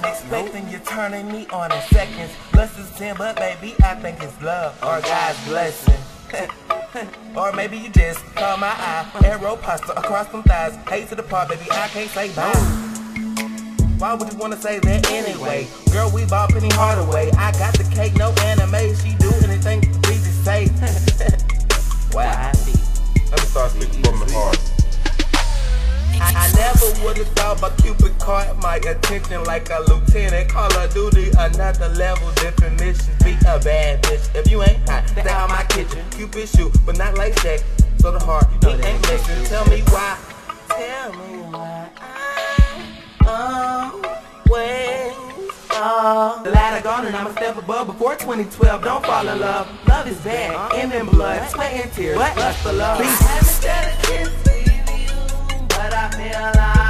wasn't expecting you turning me on in seconds. Less is 10, but baby, I think it's love or God's blessing. Or maybe you just caught my eye. Aero-postale across some thighs. Hate to the part, baby, I can't say bye. Why would you wanna say that anyway? Girl, we bought Penny Hardaway. I got the cake, no Anna Mae. She do anything to please it safe. Wow. Let me start speaking from the heart. I never would've thought but Cupid caught my attention like a lieutenant. Call of Duty, another level, different missions. Be a bad bitch. If you ain't hot, stay out my kitchen. Cupid shoot, but not like Shaq. So the heart, you know he ain't missing. Tell me why. Tell me why. The ladder gone and I'm a step above before 2012. Don't fall in love. Love is bad, and in blood, sweat and tears. But lust for love. I haven't said a kiss to you, but I feel like